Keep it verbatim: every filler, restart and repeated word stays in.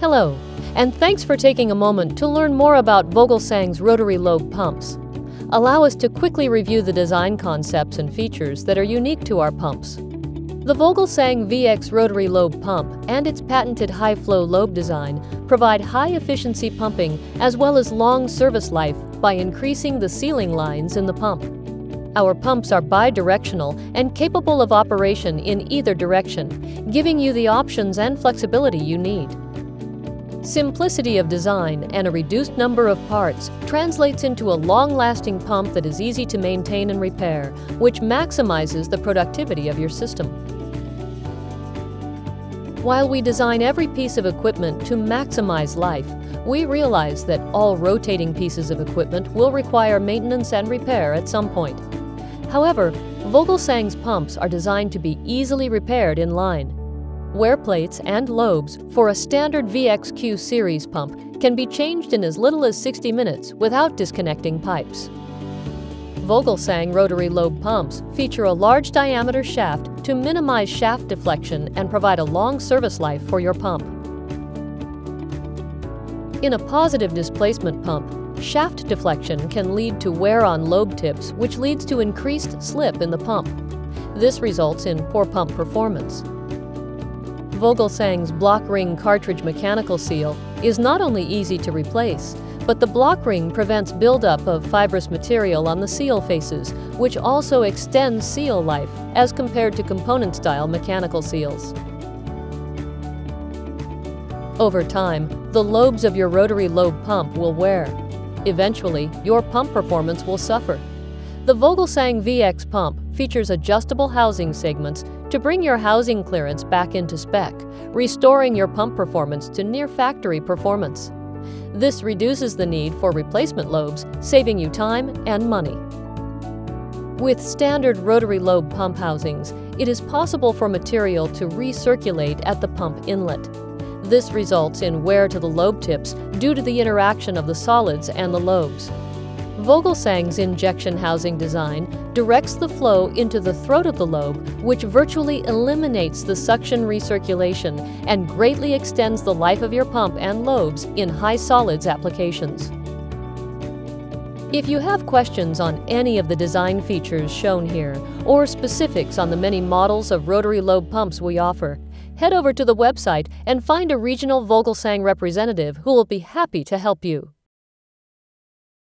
Hello, and thanks for taking a moment to learn more about Vogelsang's rotary lobe pumps. Allow us to quickly review the design concepts and features that are unique to our pumps. The Vogelsang V X rotary lobe pump and its patented high-flow lobe design provide high-efficiency pumping as well as long service life by increasing the sealing lines in the pump. Our pumps are bi-directional and capable of operation in either direction, giving you the options and flexibility you need. Simplicity of design and a reduced number of parts translates into a long-lasting pump that is easy to maintain and repair, which maximizes the productivity of your system. While we design every piece of equipment to maximize life, we realize that all rotating pieces of equipment will require maintenance and repair at some point. However, Vogelsang's pumps are designed to be easily repaired in line. Wear plates and lobes for a standard V X Q series pump can be changed in as little as sixty minutes without disconnecting pipes. Vogelsang rotary lobe pumps feature a large diameter shaft to minimize shaft deflection and provide a long service life for your pump. In a positive displacement pump, shaft deflection can lead to wear on lobe tips, which leads to increased slip in the pump. This results in poor pump performance. Vogelsang's block ring cartridge mechanical seal is not only easy to replace, but the block ring prevents buildup of fibrous material on the seal faces, which also extends seal life as compared to component-style mechanical seals. Over time, the lobes of your rotary lobe pump will wear. Eventually, your pump performance will suffer. The Vogelsang V X pump features adjustable housing segments to bring your housing clearance back into spec, restoring your pump performance to near factory performance. This reduces the need for replacement lobes, saving you time and money. With standard rotary lobe pump housings, it is possible for material to recirculate at the pump inlet. This results in wear to the lobe tips due to the interaction of the solids and the lobes. Vogelsang's injection housing design directs the flow into the throat of the lobe, which virtually eliminates the suction recirculation and greatly extends the life of your pump and lobes in high solids applications. If you have questions on any of the design features shown here or specifics on the many models of rotary lobe pumps we offer, head over to the website and find a regional Vogelsang representative who will be happy to help you.